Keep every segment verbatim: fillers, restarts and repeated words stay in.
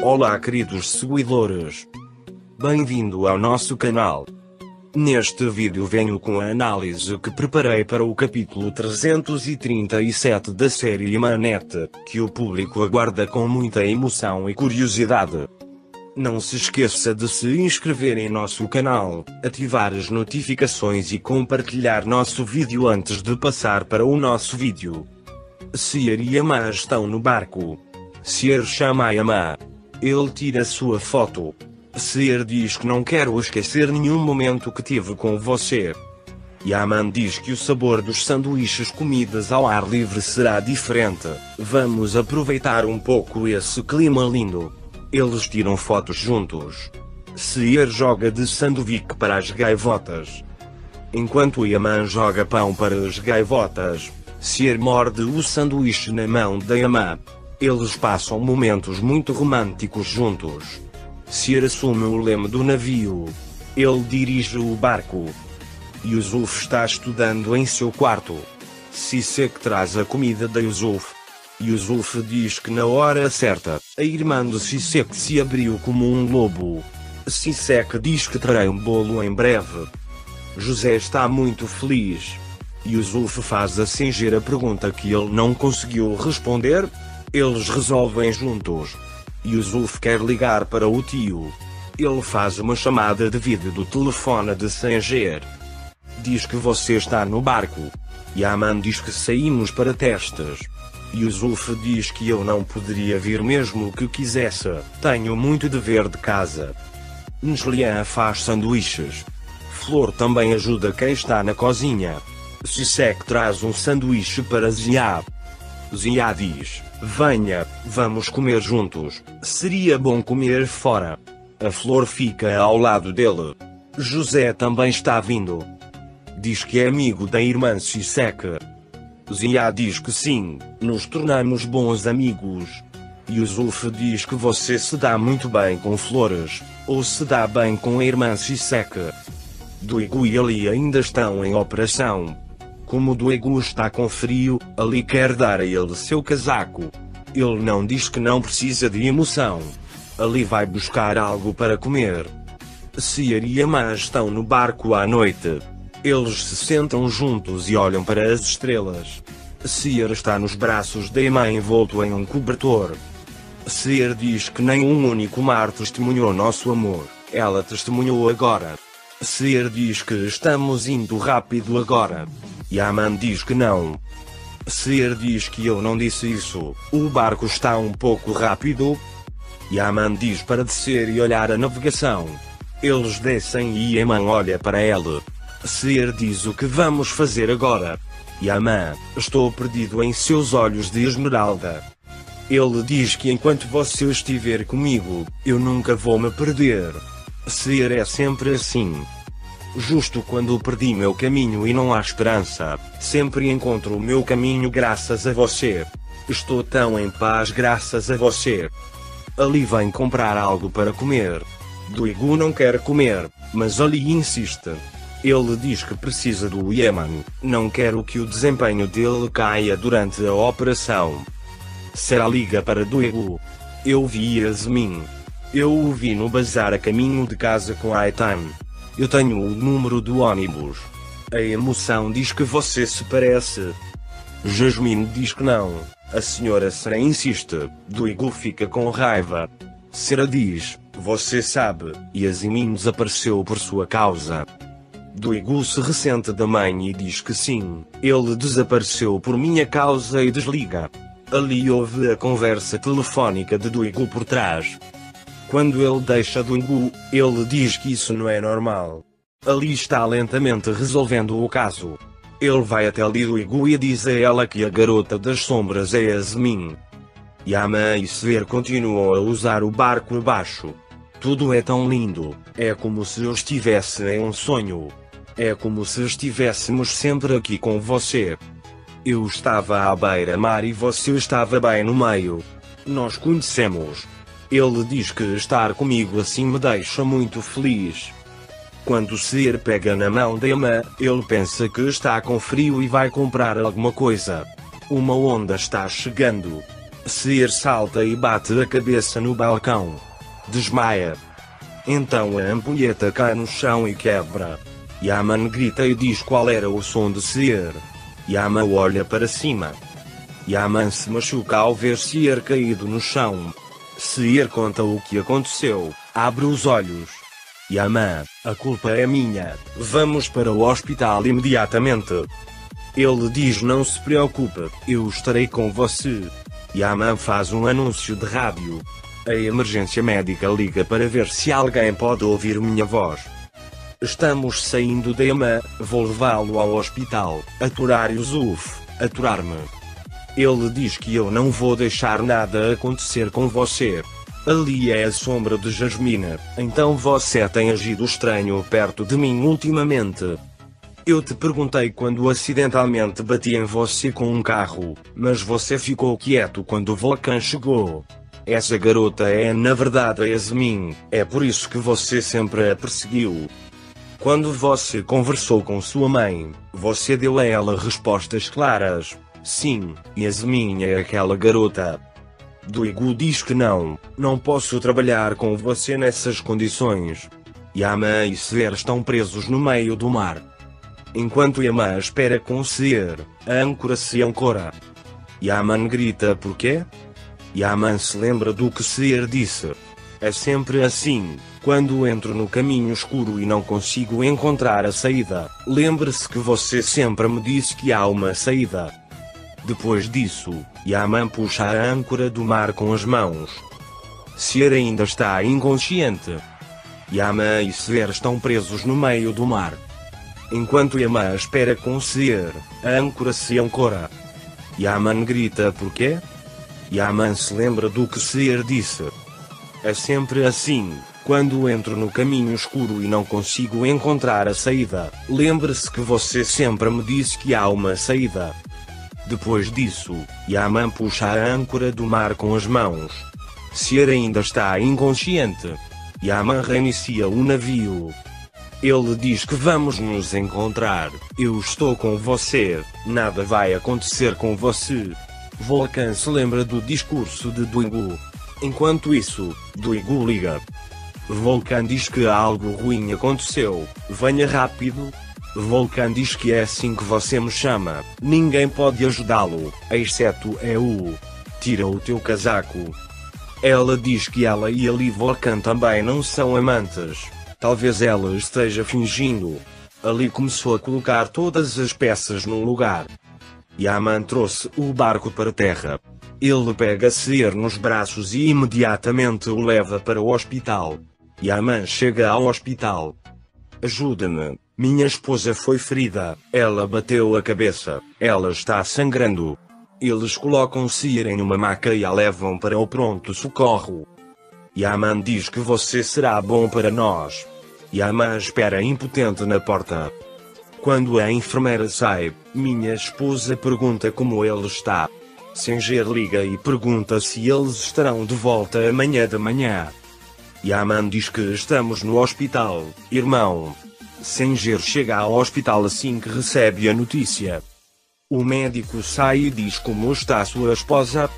Olá queridos seguidores, bem-vindo ao nosso canal. Neste vídeo venho com a análise que preparei para o capítulo trezentos e trinta e sete da série Emanet, que o público aguarda com muita emoção e curiosidade. Não se esqueça de se inscrever em nosso canal, ativar as notificações e compartilhar nosso vídeo antes de passar para o nosso vídeo. Seher e Yaman estão no barco. Seher chama a Yaman. Ele tira sua foto. Seher diz que não quero esquecer nenhum momento que tive com você. Yaman diz que o sabor dos sanduíches comidas ao ar livre será diferente. Vamos aproveitar um pouco esse clima lindo. Eles tiram fotos juntos. Seher joga de sanduíque para as gaivotas. Enquanto Yaman joga pão para as gaivotas, Seher morde o sanduíche na mão da Yaman. Eles passam momentos muito românticos juntos. Seher assume o leme do navio. Ele dirige o barco. Yusuf está estudando em seu quarto. Sissek traz a comida da Yusuf. Yusuf diz que na hora certa, a irmã de Sissek se abriu como um lobo. Sissek diz que trará um bolo em breve. José está muito feliz. Yusuf faz a singela pergunta que ele não conseguiu responder. Eles resolvem juntos. Yusuf quer ligar para o tio. Ele faz uma chamada de vídeo do telefone de Seher. Diz que você está no barco. Yaman diz que saímos para testes. Yusuf diz que eu não poderia vir mesmo que quisesse, tenho muito dever de casa. Neslihan faz sanduíches. Flor também ajuda quem está na cozinha. Sissek traz um sanduíche para Ziya. Ziya diz, venha, vamos comer juntos, seria bom comer fora. A Flor fica ao lado dele. José também está vindo. Diz que é amigo da irmã Sissek. Ziya diz que sim, nos tornamos bons amigos. Yusuf diz que você se dá muito bem com Flores, ou se dá bem com a irmã Sissek. Duygu e Ali ainda estão em operação. Como Duygu está com frio, Ali quer dar a ele seu casaco. Ele não diz que não precisa de emoção. Ali vai buscar algo para comer. Seher e Yaman estão no barco à noite. Eles se sentam juntos e olham para as estrelas. Seher está nos braços de Yaman envolto em um cobertor. Seher diz que nem um único mar testemunhou nosso amor, ela testemunhou agora. Seher diz que estamos indo rápido agora. Yaman diz que não. Seher diz que eu não disse isso, o barco está um pouco rápido. Yaman diz para descer e olhar a navegação. Eles descem e Yaman olha para ela. Seher diz o que vamos fazer agora. Yaman, estou perdido em seus olhos de esmeralda. Ele diz que enquanto você estiver comigo, eu nunca vou me perder. Seher é sempre assim. Justo quando perdi meu caminho e não há esperança, sempre encontro o meu caminho graças a você. Estou tão em paz graças a você. Ali vem comprar algo para comer. Duygu não quer comer, mas Ali insiste. Ele diz que precisa do Yaman, não quero que o desempenho dele caia durante a operação. Seher liga para Duygu. Eu vi Yasemin. Eu o vi no bazar a caminho de casa com Aitan. Eu tenho o número do ônibus. A emoção diz que você se parece. Jasmine diz que não. A senhora Seher insiste. Duygu fica com raiva. Seher diz, você sabe, Yasemin desapareceu por sua causa. Duygu se ressente da mãe e diz que sim, ele desapareceu por minha causa e desliga. Ali ouve a conversa telefónica de Duygu por trás. Quando ele deixa Duygu, ele diz que isso não é normal. Ali está lentamente resolvendo o caso. Ele vai até ali Duygu e diz a ela que a garota das sombras é Yasemin. Yaman e Seher continuam a usar o barco abaixo. Tudo é tão lindo, é como se eu estivesse em um sonho. É como se estivéssemos sempre aqui com você. Eu estava à beira-mar e você estava bem no meio. Nós conhecemos. Ele diz que estar comigo assim me deixa muito feliz. Quando Seher pega na mão de Yaman, ele pensa que está com frio e vai comprar alguma coisa. Uma onda está chegando. Seher salta e bate a cabeça no balcão. Desmaia. Então a ampulheta cai no chão e quebra. Yaman grita e diz qual era o som de Seher. Yaman olha para cima. Yaman se machuca ao ver Seher caído no chão. Seher conta o que aconteceu, abre os olhos. Yaman, a culpa é minha, vamos para o hospital imediatamente. Ele diz não se preocupe, eu estarei com você. Yaman faz um anúncio de rádio. A emergência médica liga para ver se alguém pode ouvir minha voz. Estamos saindo de Yaman, vou levá-lo ao hospital, aturar Yusuf, aturar-me. Ele diz que eu não vou deixar nada acontecer com você. Ali é a sombra de Jasmina, então você tem agido estranho perto de mim ultimamente. Eu te perguntei quando acidentalmente bati em você com um carro, mas você ficou quieto quando o Volkan chegou. Essa garota é na verdade a Yasemin, é por isso que você sempre a perseguiu. Quando você conversou com sua mãe, você deu a ela respostas claras. Sim, Yasemin é aquela garota. Duygu diz que não, não posso trabalhar com você nessas condições. Yaman e Seher estão presos no meio do mar. Enquanto Yaman espera com Seher, a âncora se ancora. Yaman grita por quê? Yaman se lembra do que Seher disse. É sempre assim, quando entro no caminho escuro e não consigo encontrar a saída, lembre-se que você sempre me disse que há uma saída. Depois disso, Yaman puxa a âncora do mar com as mãos. Seher ainda está inconsciente. Yaman e Seher estão presos no meio do mar. Enquanto Yaman espera com Seher, a âncora se ancora. Yaman grita por quê? Yaman se lembra do que Seher disse. É sempre assim, quando entro no caminho escuro e não consigo encontrar a saída, lembre-se que você sempre me disse que há uma saída. Depois disso, Yaman puxa a âncora do mar com as mãos. Seher ainda está inconsciente. Yaman reinicia o navio. Ele diz que vamos nos encontrar, eu estou com você, nada vai acontecer com você. Volkan se lembra do discurso de Duygu. Enquanto isso, Duygu liga. Volkan diz que algo ruim aconteceu, venha rápido. Volkan diz que é assim que você me chama, ninguém pode ajudá-lo, exceto eu. Tira o teu casaco. Ela diz que ela e Ali Volkan também não são amantes. Talvez ela esteja fingindo. Ali começou a colocar todas as peças no lugar. Yaman trouxe o barco para terra. Ele pega Seher nos braços e imediatamente o leva para o hospital. Yaman chega ao hospital. Ajuda-me, minha esposa foi ferida, ela bateu a cabeça, ela está sangrando. Eles colocam Seher em uma maca e a levam para o pronto-socorro. Yaman diz que você será bom para nós. Yaman espera impotente na porta. Quando a enfermeira sai, minha esposa pergunta como ele está. Seher liga e pergunta se eles estarão de volta amanhã de manhã. Yaman diz que estamos no hospital, irmão. Seher chega ao hospital assim que recebe a notícia. O médico sai e diz como está sua esposa.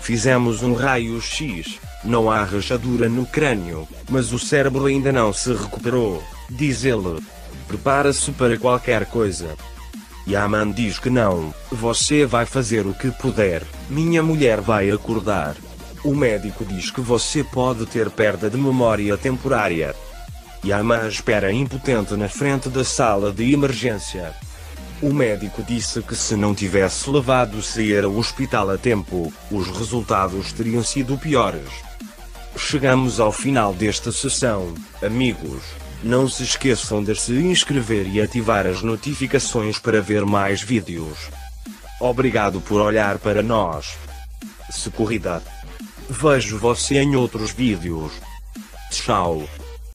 Fizemos um raio-x. Não há rachadura no crânio, mas o cérebro ainda não se recuperou, diz ele. Prepara-se para qualquer coisa. Yaman diz que não, você vai fazer o que puder, minha mulher vai acordar. O médico diz que você pode ter perda de memória temporária. Yaman espera impotente na frente da sala de emergência. O médico disse que se não tivesse levado Seher ao hospital a tempo, os resultados teriam sido piores. Chegamos ao final desta sessão, amigos. Não se esqueçam de se inscrever e ativar as notificações para ver mais vídeos. Obrigado por olhar para nós. Se corrida. Vejo você em outros vídeos. Tchau.